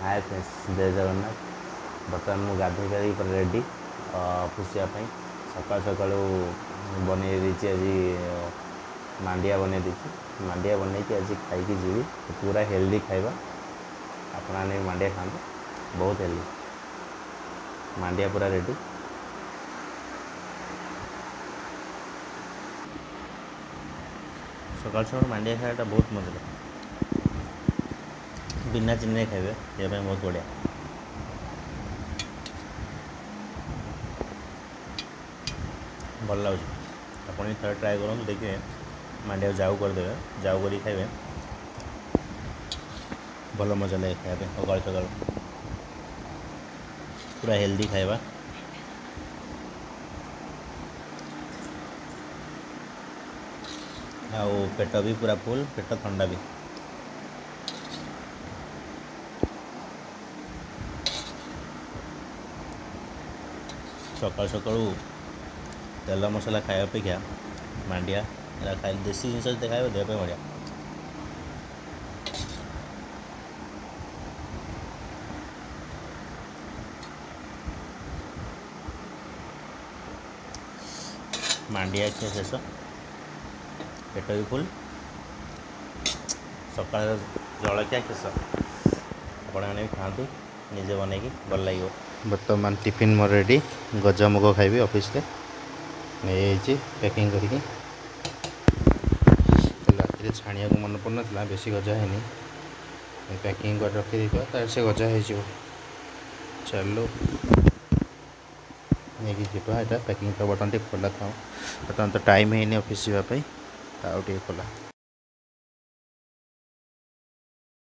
Hi friends, जय जगन्नाथ। बर्तमान मुझे गाधो कर रेडी पुषाप सका सका बन आज मांडिया बन मांडिया बन आज खाई जी पूरा हेल्दी खाइबा। अपना नहीं मांडिया खाते बहुत हेल्दी। मांडिया पूरा रेडी। सकाल सकाल मांडिया खाया बहुत मजा लगे। बिना चिन्ह खाइबे ये बहुत बढ़िया। भल लगुच आप थे ट्राए करूँ। देखिए मांडिया जाऊ करदे जाऊ कर खाइबे भल मजा लगे खाइबे। सका सका पूरा हेल्दी खाइबा। आउ पेट भी पूरा फुल, पेट ठंडा भी। सका सका तेल मसला खाया अपेक्षा मांडिया खाई देसी जिन खाइबा देह बढ़िया। मांडिया खे शेष, पेट भी फुल, सका जलखिया शेष। आपने खाते निजे बन भल लगे। बर्तमान टिफिन मोर रेडी। गजामुग खाइबी ऑफिस नहीं पैकिंग करके। रात छाणिया को मन पड़ना बेसी गजा है पैकिंग कर रखी तार से गजा हो चलो नहीं पैकिंग। बर्तमान खोला था बर्तमान तो टाइम होफिस जावाई खोला।